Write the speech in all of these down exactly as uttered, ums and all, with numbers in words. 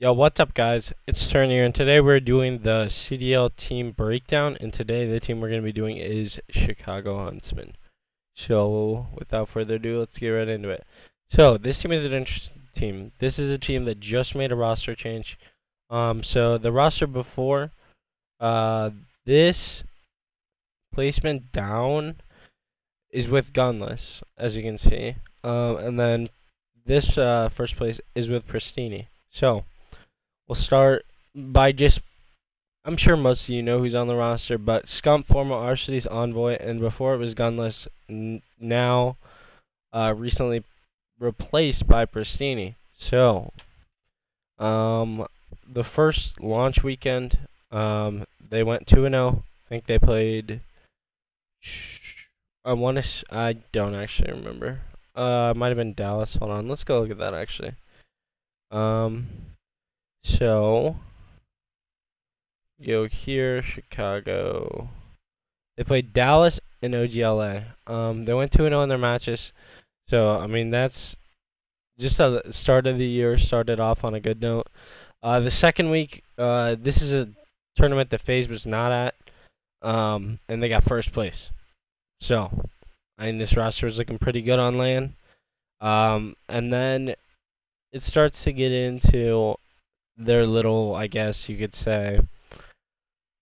Yo, what's up guys, it's Turn here, and today we're doing the C D L team breakdown, and today the team we're going to be doing is Chicago Huntsmen. So without further ado, let's get right into it. So this team is an interesting team. This is a team that just made a roster change. Um, so the roster before uh, this placement down is with Gunless, as you can see. Um, and then this uh, first place is with Prestinni. So we'll start by just, I'm sure most of you know who's on the roster, but Scump, Formal, Arcitys, Envoy, and before it was Gunless, n now uh, recently replaced by Prestinni. So, um, the first launch weekend, um, they went two and oh. I think they played, I want to, I don't actually remember. Uh, it might have been Dallas. Hold on, let's go look at that actually. Um... So, go here, Chicago. They played Dallas and O G L A. Um, they went two and oh in their matches. So, I mean, that's just how the start of the year started off on a good note. Uh, the second week, uh, this is a tournament that FaZe was not at, um, and they got first place. So, I mean, this roster was looking pretty good on LAN. Um, and then it starts to get into their little, I guess you could say,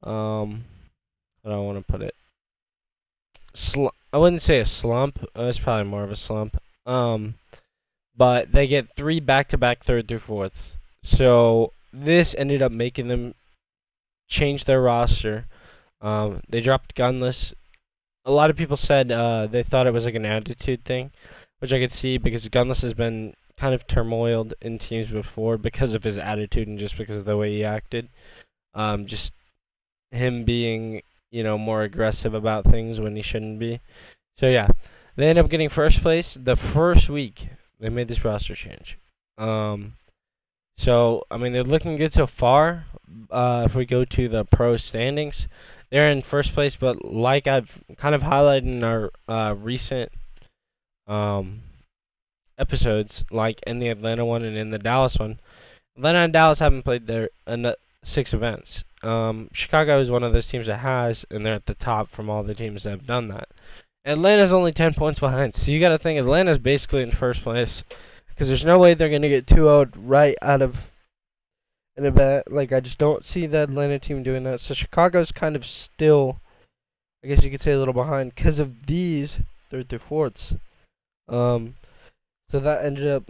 um, I don't want to put it, Slu I wouldn't say a slump, oh, it's probably more of a slump, um, but they get three back-to-back third through fourths, so this ended up making them change their roster. Um, they dropped Gunless. A lot of people said uh, they thought it was like an attitude thing, which I could see because Gunless has been kind of turmoiled in teams before because of his attitude and just because of the way he acted. Um, just him being, you know, more aggressive about things when he shouldn't be. So, yeah. They end up getting first place the first week they made this roster change. Um, so, I mean, they're looking good so far. Uh, if we go to the pro standings, they're in first place, but like I've kind of highlighted in our uh, recent Um, episodes, like in the Atlanta one and in the Dallas one, Atlanta and Dallas haven't played their uh, six events. Um, Chicago is one of those teams that has, and they're at the top from all the teams that have done that. Atlanta's only ten points behind, so you got to think Atlanta's basically in first place because there's no way they're going to get two-oh'd right out of an event. Like, I just don't see the Atlanta team doing that. So Chicago's kind of still, I guess you could say, a little behind because of these third through fourths. Um... So that ended up,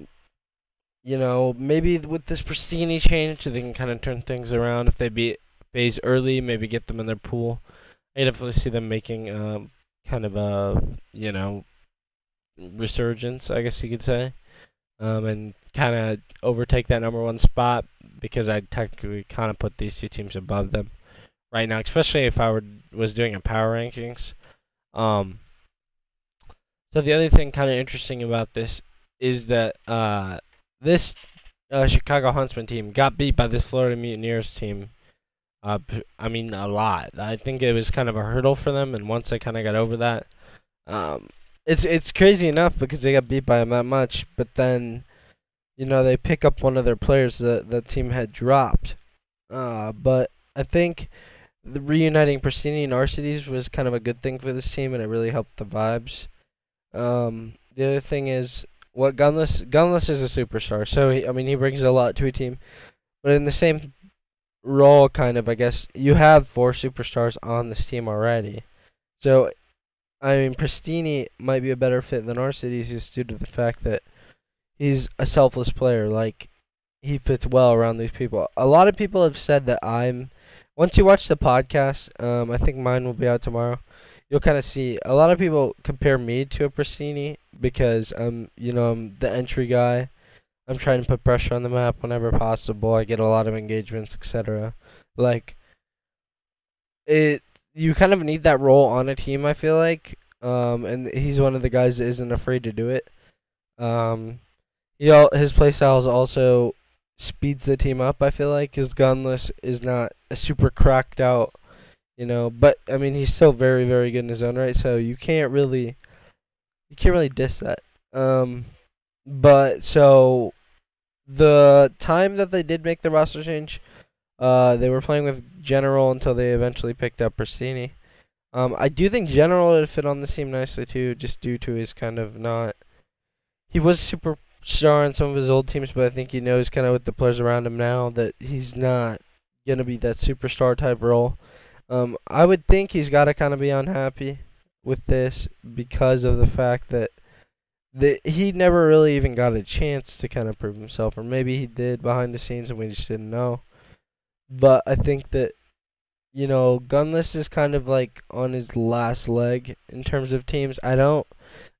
you know, maybe with this Prestinni change, they can kind of turn things around. If they beat FaZe early, maybe get them in their pool. I definitely see them making um, kind of a, you know, resurgence, I guess you could say, um, and kind of overtake that number one spot because I technically kind of put these two teams above them right now, especially if I were, was doing a power rankings. Um, so the other thing kind of interesting about this is that uh, this uh, Chicago Huntsmen team got beat by this Florida Mutineers team. Uh, I mean, a lot. I think it was kind of a hurdle for them, and once they kind of got over that, um, it's it's crazy enough because they got beat by them that much, but then, you know, they pick up one of their players that the team had dropped. Uh, but I think the reuniting Prestinni and Arcitys was kind of a good thing for this team, and it really helped the vibes. Um, the other thing is, What Gunless Gunless is a superstar, so he, I mean he brings a lot to a team, but in the same role, kind of I guess you have four superstars on this team already, so I mean Prestinni might be a better fit than Arcitys just due to the fact that he's a selfless player. Like, he fits well around these people. A lot of people have said that I'm once you watch the podcast, um, I think mine will be out tomorrow. You'll kind of see a lot of people compare me to a Prestinni because I'm, you know, I'm the entry guy. I'm trying to put pressure on the map whenever possible. I get a lot of engagements, et cetera. Like, it, you kind of need that role on a team, I feel like. Um, and he's one of the guys that isn't afraid to do it. Um, he all, his playstyle also speeds the team up, I feel like. His Gunless is not a super cracked out, you know, but I mean he's still very, very good in his own right, so you can't really you can't really diss that. Um but so the time that they did make the roster change, uh, they were playing with General until they eventually picked up Prestinni. Um, I do think General would fit on the team nicely too, just due to his kind of not... He was a superstar in some of his old teams, but I think he knows kind of with the players around him now that he's not going to be that superstar type role. Um, I would think he's got to kind of be unhappy with this because of the fact that the, he never really even got a chance to kind of prove himself, or maybe he did behind the scenes and we just didn't know. But I think that, you know, Gunless is kind of like on his last leg in terms of teams. I don't...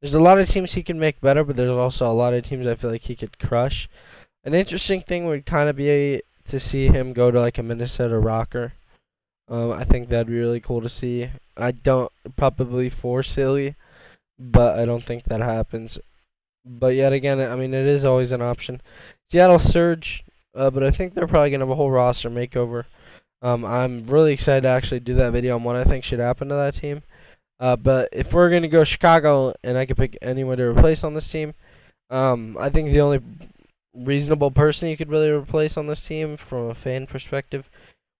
There's a lot of teams he can make better, but there's also a lot of teams I feel like he could crush. An interesting thing would kind of be a, to see him go to like a Minnesota rocker. Um, I think that'd be really cool to see. I don't... Probably for silly, but I don't think that happens. But yet again, I mean, it is always an option. Seattle Surge, uh, but I think they're probably going to have a whole roster makeover. Um, I'm really excited to actually do that video on what I think should happen to that team. Uh, but if we're going to go Chicago, and I could pick anyone to replace on this team, um, I think the only reasonable person you could really replace on this team from a fan perspective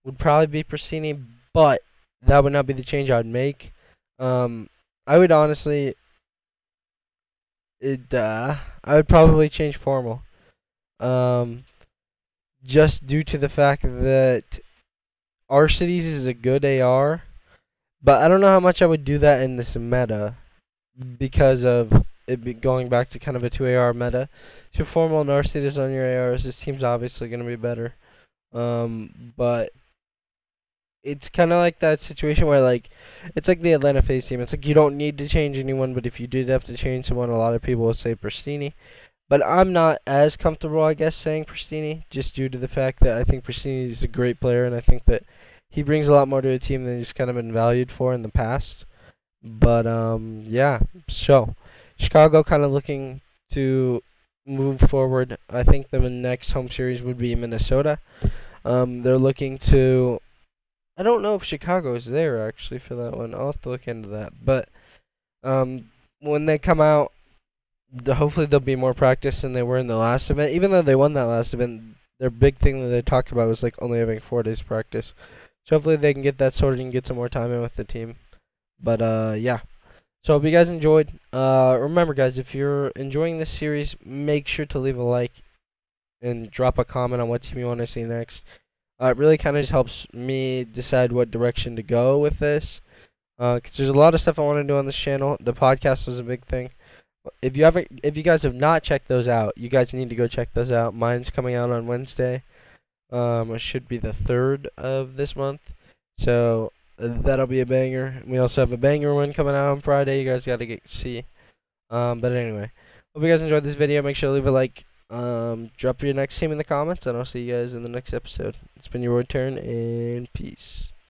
would probably be Prestinni, but that would not be the change I'd make. Um, I would honestly, it, uh, I would probably change Formal, um, just due to the fact that Arcitys is a good A R, but I don't know how much I would do that in this meta because of it be going back to kind of a two A R meta. So Formal and Arcitys on your A Rs, this team's obviously going to be better, um, but it's kind of like that situation where, like, it's like the Atlanta Faze team. It's like you don't need to change anyone, but if you did have to change someone, a lot of people would say Prestinni. But I'm not as comfortable, I guess, saying Prestinni, just due to the fact that I think Prestinni is a great player, and I think that he brings a lot more to a team than he's kind of been valued for in the past. But, um, yeah. So, Chicago kind of looking to move forward. I think the next home series would be Minnesota. Um, they're looking to... I don't know if Chicago is there, actually, for that one. I'll have to look into that. But um, when they come out, the, hopefully there'll be more practice than they were in the last event. Even though they won that last event, their big thing that they talked about was like only having four days practice. So hopefully they can get that sorted and get some more time in with the team. But, uh, yeah. So I hope you guys enjoyed. Uh, remember, guys, if you're enjoying this series, make sure to leave a like and drop a comment on what team you want to see next. Uh, it really kind of just helps me decide what direction to go with this. Because uh, there's a lot of stuff I want to do on this channel. The podcast was a big thing. If you haven't, if you guys have not checked those out, you guys need to go check those out. Mine's coming out on Wednesday. Um, it should be the third of this month. So that'll be a banger. We also have a banger one coming out on Friday. You guys got to get to see. Um, but anyway, hope you guys enjoyed this video. Make sure to leave a like. Um, drop your next team in the comments, and I'll see you guys in the next episode. It's been your Roy Turn, and peace.